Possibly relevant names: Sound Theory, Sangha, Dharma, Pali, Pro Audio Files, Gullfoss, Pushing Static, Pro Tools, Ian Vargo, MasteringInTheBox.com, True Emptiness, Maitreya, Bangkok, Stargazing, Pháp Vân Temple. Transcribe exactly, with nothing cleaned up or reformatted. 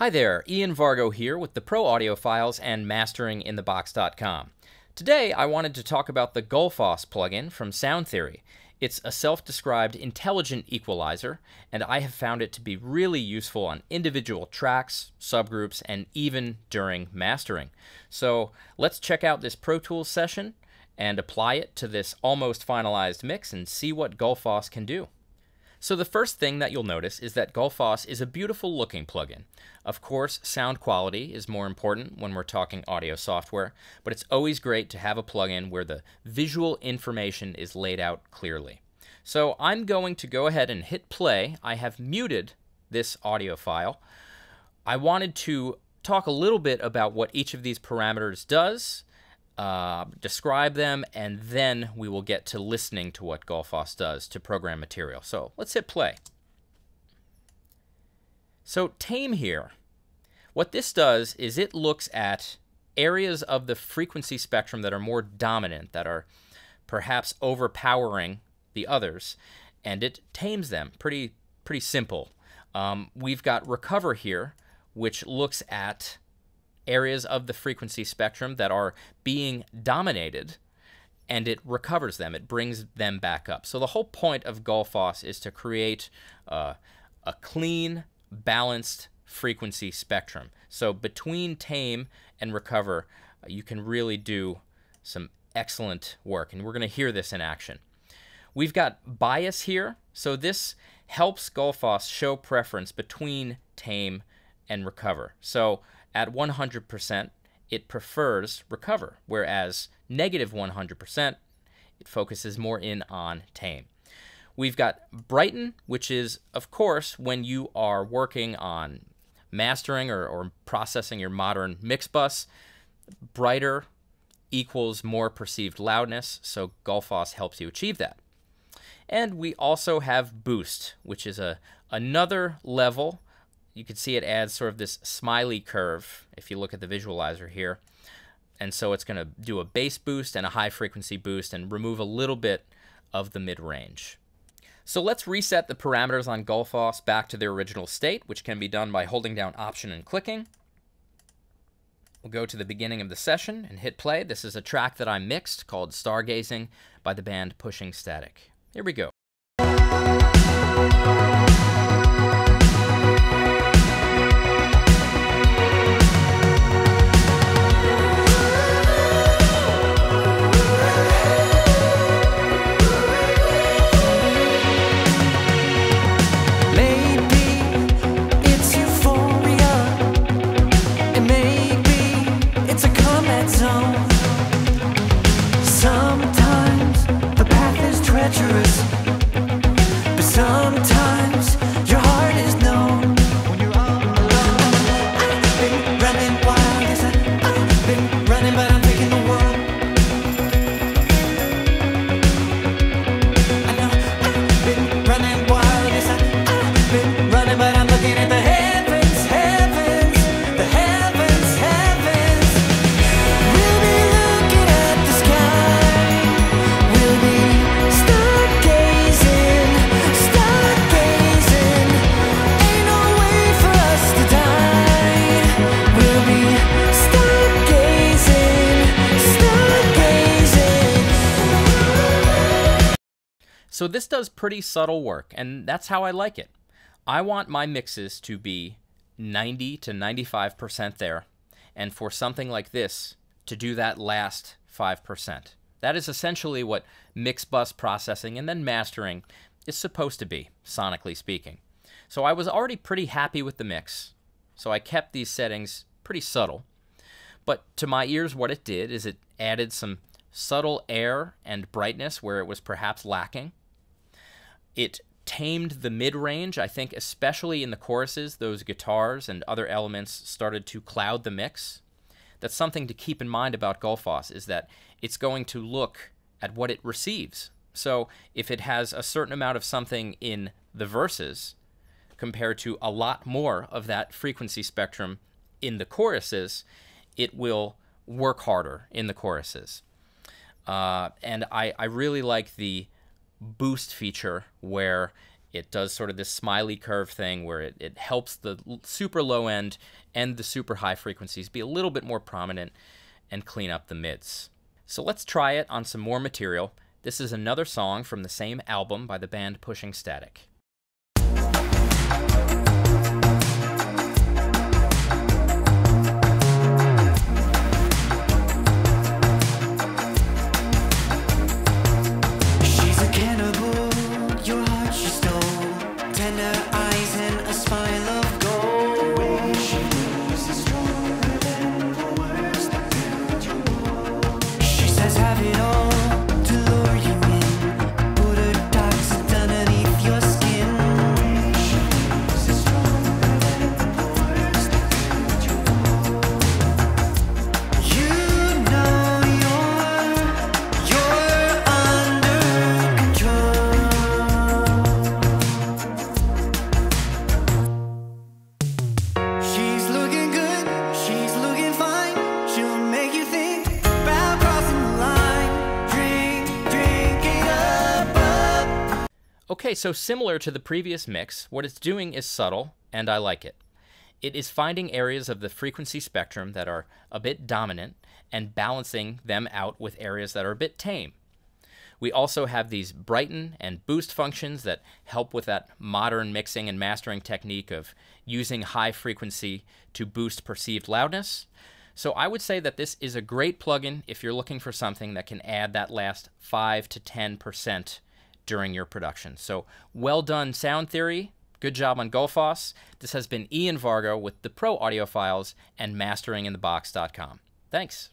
Hi there, Ian Vargo here with the Pro Audio Files and Mastering In The Box dot com. Today I wanted to talk about the Gullfoss plugin from Sound Theory. It's a self-described intelligent equalizer, and I have found it to be really useful on individual tracks, subgroups, and even during mastering. So let's check out this Pro Tools session and apply it to this almost finalized mix and see what Gullfoss can do. So the first thing that you'll notice is that Gullfoss is a beautiful looking plugin. Of course, sound quality is more important when we're talking audio software, but it's always great to have a plugin where the visual information is laid out clearly. So I'm going to go ahead and hit play. I have muted this audio file. I wanted to talk a little bit about what each of these parameters does, uh, describe them, and then we will get to listening to what Gullfoss does to program material. So let's hit play. So tame here, what this does is it looks at areas of the frequency spectrum that are more dominant, that are perhaps overpowering the others, and it tames them. Pretty, pretty simple. Um, we've got recover here, which looks at areas of the frequency spectrum that are being dominated, and it recovers them. It brings them back up. So the whole point of Gullfoss is to create uh, a clean, balanced frequency spectrum. So between tame and recover, you can really do some excellent work, and we're going to hear this in action. We've got bias here. So this helps Gullfoss show preference between tame and recover. So at one hundred percent, it prefers recover, whereas negative one hundred percent, it focuses more in on tame. We've got brighten, which is, of course, when you are working on mastering or, or processing your modern mix bus, brighter equals more perceived loudness, so Gullfoss helps you achieve that. And we also have boost, which is a another level. You can see it adds sort of this smiley curve if you look at the visualizer here. And so it's going to do a bass boost and a high frequency boost and remove a little bit of the mid-range. So let's reset the parameters on Gullfoss back to their original state, which can be done by holding down Option and clicking. We'll go to the beginning of the session and hit play. This is a track that I mixed called Stargazing by the band Pushing Static. Here we go. So this does pretty subtle work, and that's how I like it. I want my mixes to be ninety to ninety-five percent there, and for something like this, to do that last five percent. That is essentially what mix bus processing and then mastering is supposed to be, sonically speaking. So I was already pretty happy with the mix, so I kept these settings pretty subtle. But to my ears, what it did is it added some subtle air and brightness where it was perhaps lacking. It tamed the mid-range. I think especially in the choruses, those guitars and other elements started to cloud the mix. That's something to keep in mind about Gullfoss, is that it's going to look at what it receives. So if it has a certain amount of something in the verses compared to a lot more of that frequency spectrum in the choruses, it will work harder in the choruses. Uh, and I, I really like the boost feature where It does sort of this smiley curve thing where it, it helps the super low end and the super high frequencies be a little bit more prominent and clean up the mids. So let's try it on some more material. This is another song from the same album by the band Pushing Static. Okay, so similar to the previous mix, what it's doing is subtle, and I like it. It is finding areas of the frequency spectrum that are a bit dominant and balancing them out with areas that are a bit tame. We also have these brighten and boost functions that help with that modern mixing and mastering technique of using high frequency to boost perceived loudness. So I would say that this is a great plugin if you're looking for something that can add that last five to ten percent during your production. So well done, Sound Theory. Good job on Gullfoss. This has been Ian Vargo with the Pro Audio Files and mastering in the box dot com. Thanks.